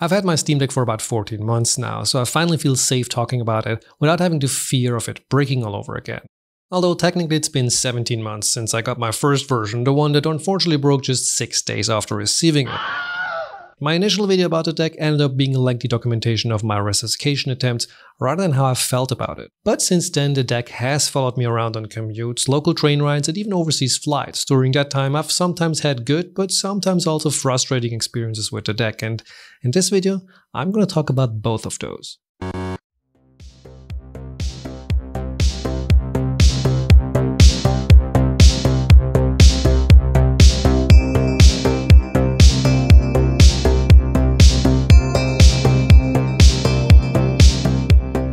I've had my Steam Deck for about 14 months now, so I finally feel safe talking about it without having to fear of it breaking all over again. Although technically it's been 17 months since I got my first version, the one that unfortunately broke just 6 days after receiving it. My initial video about the deck ended up being a lengthy documentation of my resuscitation attempts rather than how I felt about it. But since then, the deck has followed me around on commutes, local train rides, and even overseas flights. During that time, I've sometimes had good, but sometimes also frustrating experiences with the deck, and in this video, I'm gonna talk about both of those.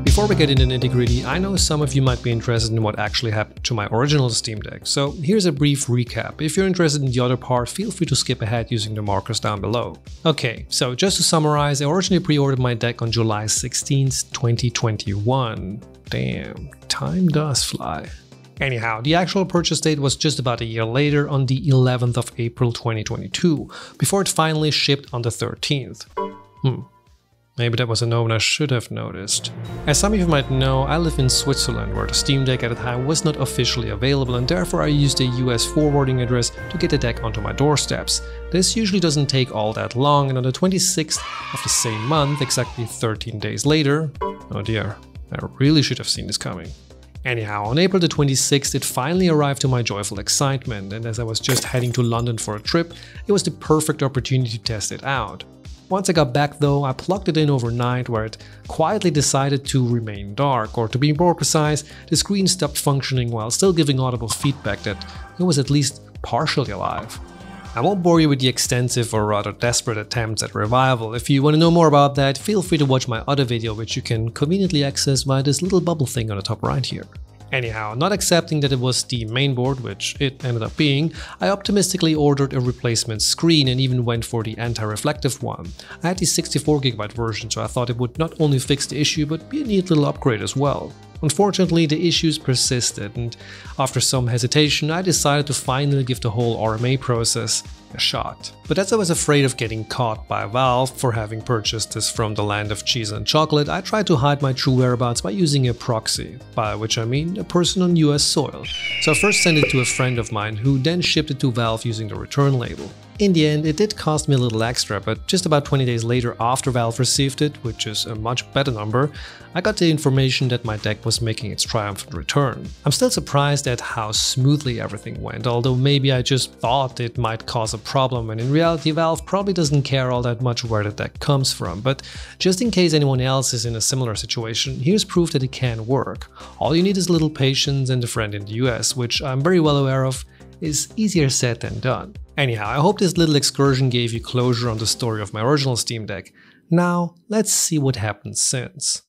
Before we get into the nitty-gritty, I know some of you might be interested in what actually happened to my original Steam Deck, so here's a brief recap. If you're interested in the other part, feel free to skip ahead using the markers down below. Okay, so just to summarize, I originally pre-ordered my deck on July 16th, 2021. Damn, time does fly. Anyhow, the actual purchase date was just about a year later on the 11th of April 2022, before it finally shipped on the 13th. Maybe that was a note I should have noticed. As some of you might know, I live in Switzerland, where the Steam Deck at the time was not officially available, and therefore I used a US forwarding address to get the deck onto my doorsteps. This usually doesn't take all that long, and on the 26th of the same month, exactly 13 days later... Oh dear, I really should have seen this coming. Anyhow, on April the 26th, it finally arrived to my joyful excitement, and as I was just heading to London for a trip, it was the perfect opportunity to test it out. Once I got back though, I plugged it in overnight, where it quietly decided to remain dark, or to be more precise, the screen stopped functioning while still giving audible feedback that it was at least partially alive. I won't bore you with the extensive or rather desperate attempts at revival. If you want to know more about that, feel free to watch my other video, which you can conveniently access via this little bubble thing on the top right here. Anyhow, not accepting that it was the mainboard, which it ended up being, I optimistically ordered a replacement screen and even went for the anti-reflective one. I had the 64GB version, so I thought it would not only fix the issue, but be a neat little upgrade as well. Unfortunately, the issues persisted, and after some hesitation, I decided to finally give the whole RMA process a shot. But as I was afraid of getting caught by Valve for having purchased this from the land of cheese and chocolate, I tried to hide my true whereabouts by using a proxy, by which I mean a person on US soil. So I first sent it to a friend of mine, who then shipped it to Valve using the return label. In the end, it did cost me a little extra, but just about 20 days later, after Valve received it, which is a much better number, I got the information that my deck was making its triumphant return. I'm still surprised at how smoothly everything went, although maybe I just thought it might cause a problem, and in reality Valve probably doesn't care all that much where the deck comes from. But just in case anyone else is in a similar situation, here's proof that it can work. All you need is a little patience and a friend in the US, which I'm very well aware of is easier said than done. Anyhow, I hope this little excursion gave you closure on the story of my original Steam Deck. Now, let's see what happened since.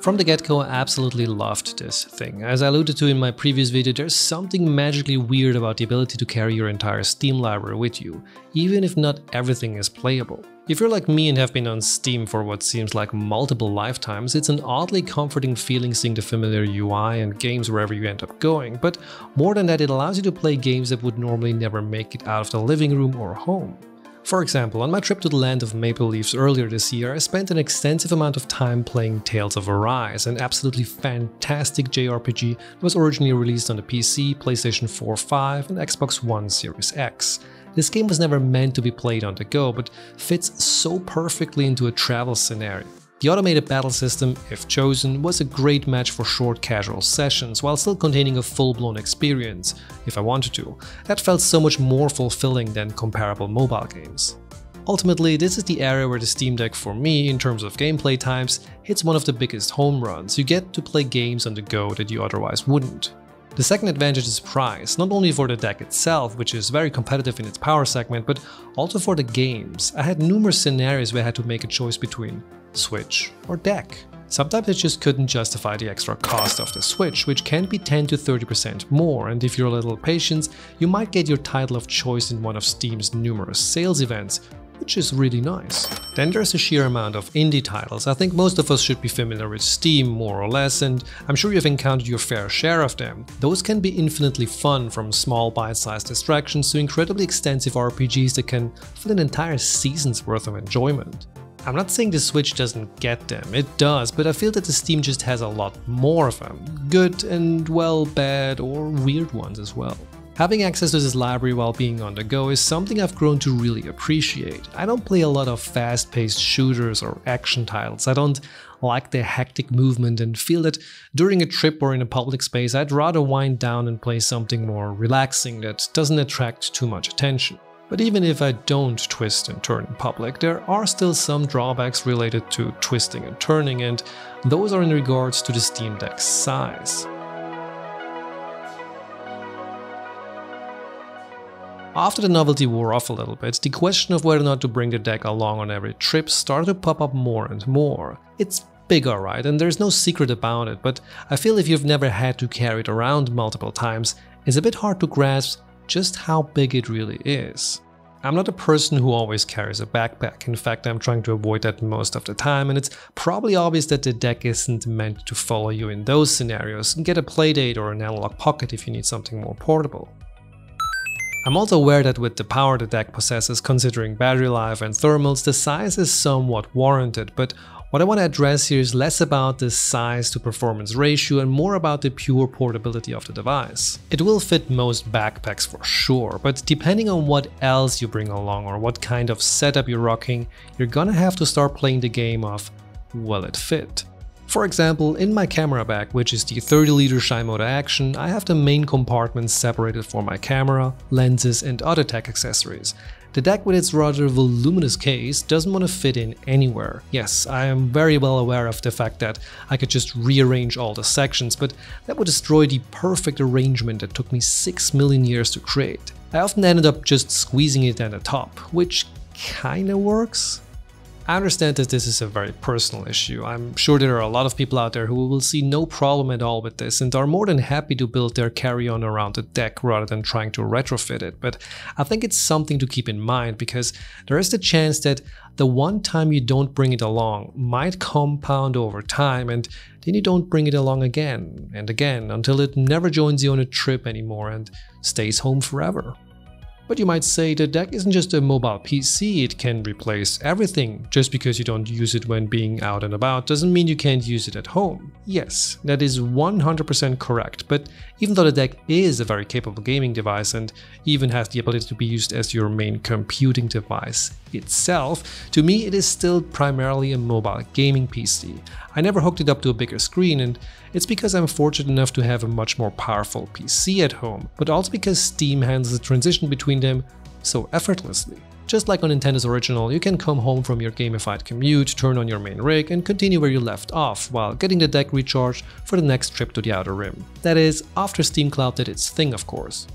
From the get-go, I absolutely loved this thing. As I alluded to in my previous video, there's something magically weird about the ability to carry your entire Steam library with you, even if not everything is playable. If you're like me and have been on Steam for what seems like multiple lifetimes, it's an oddly comforting feeling seeing the familiar UI and games wherever you end up going. But more than that, it allows you to play games that would normally never make it out of the living room or home. For example, on my trip to the land of maple leaves earlier this year, I spent an extensive amount of time playing Tales of Arise, an absolutely fantastic JRPG that was originally released on the PC, PlayStation 4, 5 and Xbox One Series X. This game was never meant to be played on the go, but fits so perfectly into a travel scenario. The automated battle system, if chosen, was a great match for short casual sessions, while still containing a full-blown experience, if I wanted to. That felt so much more fulfilling than comparable mobile games. Ultimately, this is the area where the Steam Deck for me, in terms of gameplay types, hits one of the biggest home runs. You get to play games on the go that you otherwise wouldn't. The second advantage is price, not only for the deck itself, which is very competitive in its power segment, but also for the games. I had numerous scenarios where I had to make a choice between Switch or deck. Sometimes I just couldn't justify the extra cost of the Switch, which can be 10 to 30% more, and if you're a little patient, you might get your title of choice in one of Steam's numerous sales events, which is really nice. Then there's a sheer amount of indie titles. I think most of us should be familiar with Steam more or less, and I'm sure you've encountered your fair share of them. Those can be infinitely fun, from small bite-sized distractions to incredibly extensive RPGs that can fill an entire season's worth of enjoyment. I'm not saying the Switch doesn't get them, it does, but I feel that the Steam just has a lot more of them. Good and, well, bad or weird ones as well. Having access to this library while being on the go is something I've grown to really appreciate. I don't play a lot of fast-paced shooters or action titles. I don't like their hectic movement and feel that during a trip or in a public space I'd rather wind down and play something more relaxing that doesn't attract too much attention. But even if I don't twist and turn in public, there are still some drawbacks related to twisting and turning, and those are in regards to the Steam Deck's size. After the novelty wore off a little bit, the question of whether or not to bring the deck along on every trip started to pop up more and more. It's bigger, right? And there's no secret about it, but I feel if you've never had to carry it around multiple times, it's a bit hard to grasp just how big it really is. I'm not a person who always carries a backpack. In fact, I'm trying to avoid that most of the time, and it's probably obvious that the deck isn't meant to follow you in those scenarios. Get a Playdate or an Analog Pocket if you need something more portable. I'm also aware that with the power the deck possesses, considering battery life and thermals, the size is somewhat warranted, but what I want to address here is less about the size to performance ratio and more about the pure portability of the device. It will fit most backpacks for sure, but depending on what else you bring along or what kind of setup you're rocking, you're gonna have to start playing the game of will it fit? For example, in my camera bag, which is the 30-liter Shimoda Action, I have the main compartment separated for my camera, lenses and other tech accessories. The deck with its rather voluminous case doesn't want to fit in anywhere. Yes, I am very well aware of the fact that I could just rearrange all the sections, but that would destroy the perfect arrangement that took me 6 million years to create. I often ended up just squeezing it at the top, which kinda works. I understand that this is a very personal issue. I'm sure there are a lot of people out there who will see no problem at all with this and are more than happy to build their carry-on around the deck rather than trying to retrofit it. But I think it's something to keep in mind because there is the chance that the one time you don't bring it along might compound over time and then you don't bring it along again and again until it never joins you on a trip anymore and stays home forever. But you might say the deck isn't just a mobile PC, it can replace everything. Just because you don't use it when being out and about doesn't mean you can't use it at home. Yes, that is 100% correct, but even though the deck is a very capable gaming device and even has the ability to be used as your main computing device itself, to me it is still primarily a mobile gaming PC. I never hooked it up to a bigger screen, and it's because I'm fortunate enough to have a much more powerful PC at home, but also because Steam handles the transition between them so effortlessly. Just like on Nintendo's original, you can come home from your gamified commute, turn on your main rig and continue where you left off while getting the deck recharged for the next trip to the Outer Rim. That is, after Steam Cloud did its thing, of course.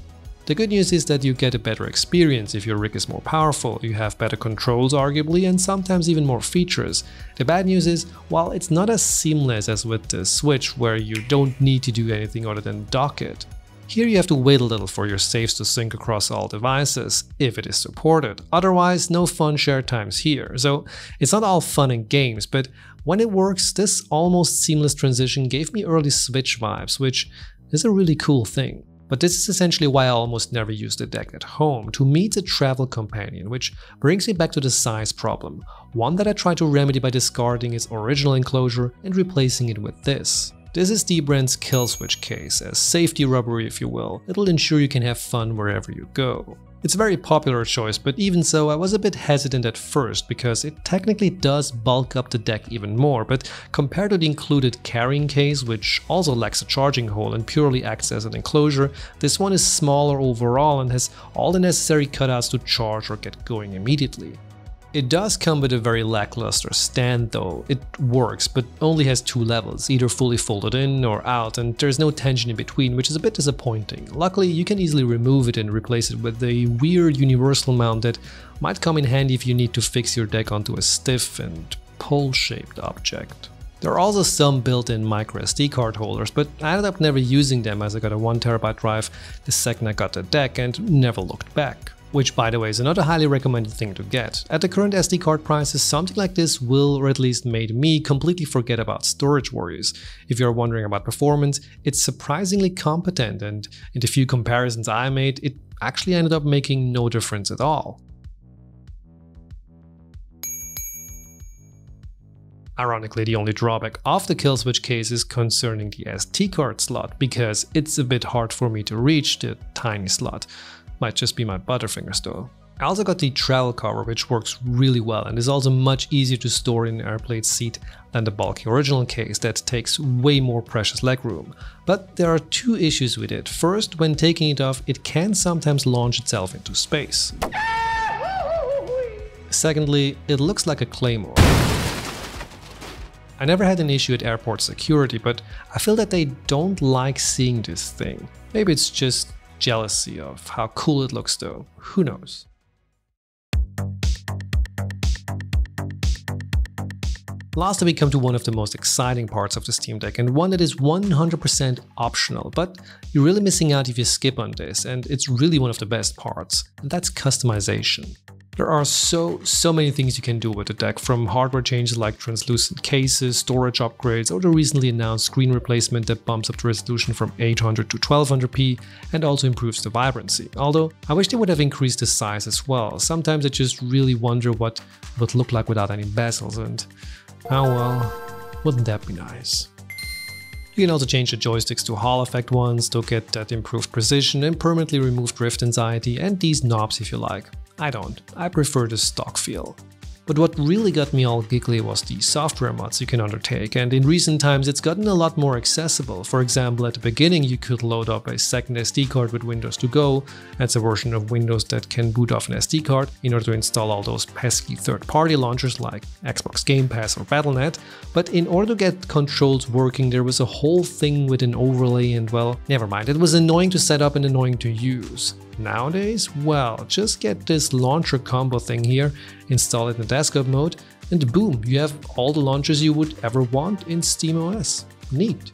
The good news is that you get a better experience if your rig is more powerful, you have better controls arguably and sometimes even more features. The bad news is, while it's not as seamless as with the Switch where you don't need to do anything other than dock it, here you have to wait a little for your saves to sync across all devices, if it is supported. Otherwise, no fun shared times here. So it's not all fun and games, but when it works, this almost seamless transition gave me early Switch vibes, which is a really cool thing. But this is essentially why I almost never use the deck at home. To me it's a travel companion, which brings me back to the size problem, one that I tried to remedy by discarding its original enclosure and replacing it with this. This is the brand's Killswitch case, a safety rubbery if you will. It'll ensure you can have fun wherever you go. It's a very popular choice, but even so I was a bit hesitant at first because it technically does bulk up the deck even more, but compared to the included carrying case, which also lacks a charging hole and purely acts as an enclosure, this one is smaller overall and has all the necessary cutouts to charge or get going immediately. It does come with a very lackluster stand though. It works, but only has two levels, either fully folded in or out, and there's no tension in between, which is a bit disappointing. Luckily, you can easily remove it and replace it with a weird universal mount that might come in handy if you need to fix your deck onto a stiff and pole-shaped object. There are also some built-in microSD card holders, but I ended up never using them as I got a 1TB drive the second I got the deck and never looked back. which by the way is another highly recommended thing to get. At the current SD card prices, something like this will, or at least made me, completely forget about storage worries. If you're wondering about performance, it's surprisingly competent, and in the few comparisons I made, it actually ended up making no difference at all. Ironically, the only drawback of the Killswitch case is concerning the SD card slot, because it's a bit hard for me to reach the tiny slot. Might just be my butterfingers though. I also got the travel cover, which works really well and is also much easier to store in an airplane seat than the bulky original case that takes way more precious legroom. But there are two issues with it. First, when taking it off, it can sometimes launch itself into space. Secondly, it looks like a claymore. I never had an issue at airport security, but I feel that they don't like seeing this thing. Maybe it's just jealousy of how cool it looks though, who knows. Lastly, we come to one of the most exciting parts of the Steam Deck, and one that is 100% optional, but you're really missing out if you skip on this, and it's really one of the best parts, and that's customization. There are so many things you can do with the deck, from hardware changes like translucent cases, storage upgrades, or the recently announced screen replacement that bumps up the resolution from 800 to 1200p and also improves the vibrancy. Although I wish they would have increased the size as well. Sometimes I just really wonder what it would look like without any bezels, and oh well, wouldn't that be nice. You can also change the joysticks to Hall effect ones to get that improved precision and permanently remove drift anxiety, and these knobs if you like. I don't, I prefer the stock feel. But what really got me all giggly was the software mods you can undertake, and in recent times it's gotten a lot more accessible. For example, at the beginning you could load up a second SD card with Windows To Go, that's a version of Windows that can boot off an SD card, in order to install all those pesky third-party launchers like Xbox Game Pass or Battle.net, but in order to get controls working there was a whole thing with an overlay and, well, never mind, it was annoying to set up and annoying to use. Nowadays, well, just get this launcher combo thing here, install it in desktop mode, and boom, you have all the launchers you would ever want in SteamOS. Neat.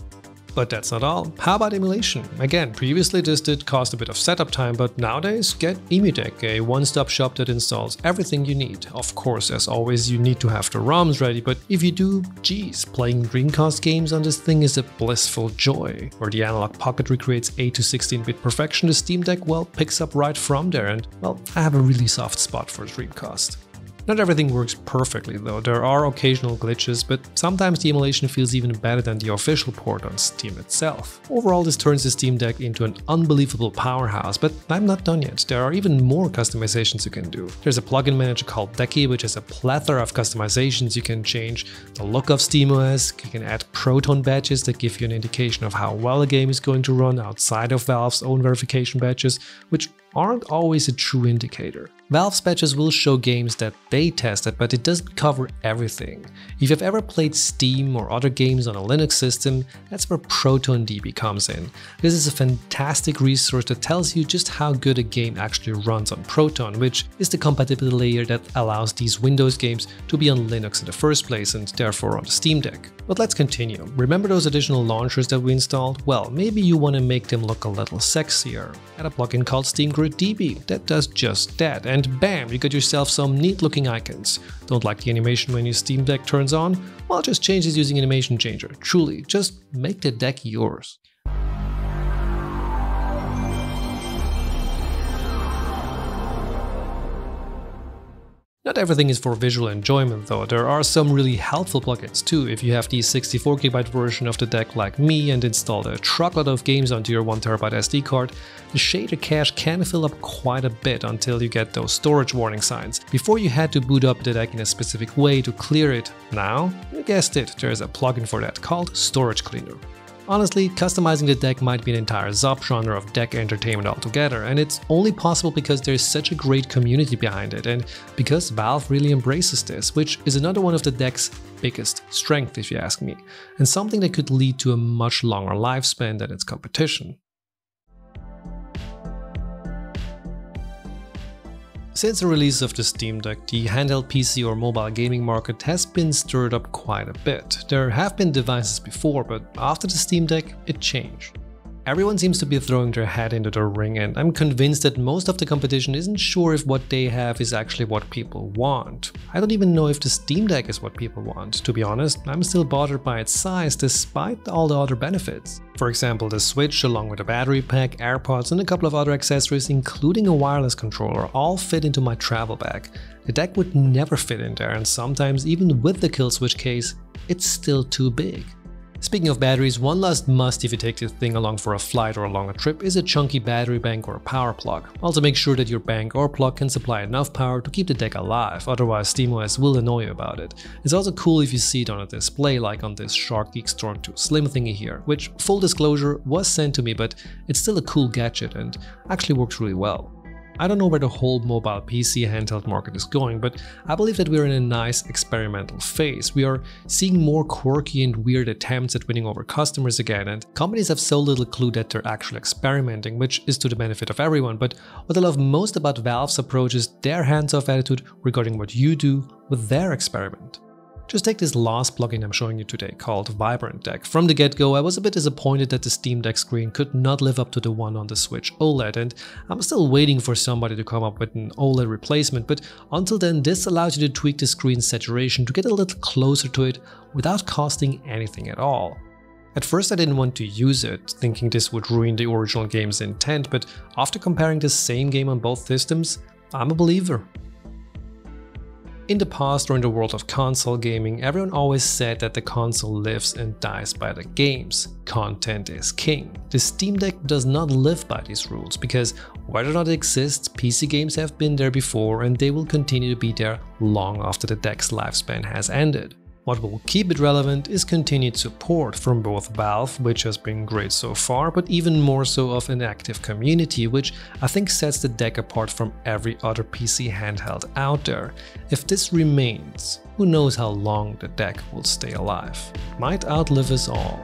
But that's not all. How about emulation? Again, previously this did cost a bit of setup time, but nowadays get EmuDeck, a one-stop shop that installs everything you need. Of course, as always, you need to have the ROMs ready, but if you do, geez, playing Dreamcast games on this thing is a blissful joy. Where the Analog Pocket recreates 8 to 16-bit perfection, the Steam Deck, well, picks up right from there, and, well, I have a really soft spot for Dreamcast. Not everything works perfectly though, there are occasional glitches, but sometimes the emulation feels even better than the official port on Steam itself. Overall, this turns the Steam Deck into an unbelievable powerhouse, but I'm not done yet. There are even more customizations you can do. There's a plugin manager called Decky, which has a plethora of customizations you can change. The look of SteamOS, you can add Proton badges that give you an indication of how well a game is going to run outside of Valve's own verification badges, which aren't always a true indicator. Valve's patches will show games that they tested, but it doesn't cover everything. If you've ever played Steam or other games on a Linux system, that's where ProtonDB comes in. This is a fantastic resource that tells you just how good a game actually runs on Proton, which is the compatibility layer that allows these Windows games to be on Linux in the first place and therefore on the Steam Deck. But let's continue. Remember those additional launchers that we installed? Well, maybe you want to make them look a little sexier. Add a plugin called Steam Grid DB that does just that, and bam, you got yourself some neat looking icons. Don't like the animation when your Steam Deck turns on? Well, just change this using Animation Changer. Truly, just make the deck yours. Not everything is for visual enjoyment though, there are some really helpful plugins too. If you have the 64GB version of the deck like me and installed a truckload of games onto your 1TB SD card, the shader cache can fill up quite a bit until you get those storage warning signs. Before you had to boot up the deck in a specific way to clear it. Now, you guessed it, there's a plugin for that called Storage Cleaner. Honestly, customizing the deck might be an entire subgenre of deck entertainment altogether, and it's only possible because there's such a great community behind it, and because Valve really embraces this, which is another one of the deck's biggest strengths if you ask me, and something that could lead to a much longer lifespan than its competition. Since the release of the Steam Deck, the handheld PC or mobile gaming market has been stirred up quite a bit. There have been devices before, but after the Steam Deck, it changed. Everyone seems to be throwing their hat into the ring, and I'm convinced that most of the competition isn't sure if what they have is actually what people want. I don't even know if the Steam Deck is what people want. To be honest, I'm still bothered by its size despite all the other benefits. For example, the Switch, along with a battery pack, AirPods and a couple of other accessories including a wireless controller, all fit into my travel bag. The Deck would never fit in there, and sometimes even with the Killswitch case, it's still too big. Speaking of batteries, one last must if you take this thing along for a flight or along a trip is a chunky battery bank or a power plug. Also make sure that your bank or plug can supply enough power to keep the Deck alive, otherwise SteamOS will annoy you about it. It's also cool if you see it on a display, like on this Shargeek Slim2 Slim thingy here, which, full disclosure, was sent to me, but it's still a cool gadget and actually works really well. I don't know where the whole mobile PC handheld market is going, but I believe that we're in a nice experimental phase. We are seeing more quirky and weird attempts at winning over customers again, and companies have so little clue that they're actually experimenting, which is to the benefit of everyone. But what I love most about Valve's approach is their hands-off attitude regarding what you do with their experiment. Just take this last plugin I'm showing you today, called Vibrant Deck. From the get-go, I was a bit disappointed that the Steam Deck screen could not live up to the one on the Switch OLED, and I'm still waiting for somebody to come up with an OLED replacement, but until then, this allows you to tweak the screen's saturation to get a little closer to it without costing anything at all. At first I didn't want to use it, thinking this would ruin the original game's intent, but after comparing the same game on both systems, I'm a believer. In the past, or in the world of console gaming, everyone always said that the console lives and dies by the games. Content is king. The Steam Deck does not live by these rules, because whether or not it exists, PC games have been there before and they will continue to be there long after the Deck's lifespan has ended. What will keep it relevant is continued support from both Valve, which has been great so far, but even more so of an active community, which I think sets the Deck apart from every other PC handheld out there. If this remains, who knows how long the Deck will stay alive. Might outlive us all.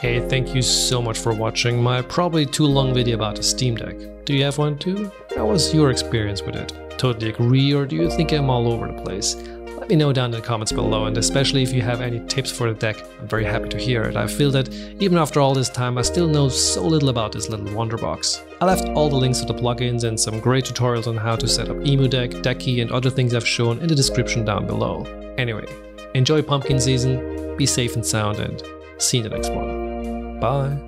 Hey, thank you so much for watching my probably too long video about the Steam Deck. Do you have one too? How was your experience with it? Totally agree, or do you think I'm all over the place? Let me know down in the comments below, and especially if you have any tips for the Deck, I'm very happy to hear it. I feel that even after all this time I still know so little about this little wonder box. I left all the links to the plugins and some great tutorials on how to set up EmuDeck, Decky and other things I've shown in the description down below. Anyway, enjoy pumpkin season, be safe and sound, and see you in the next one. Bye!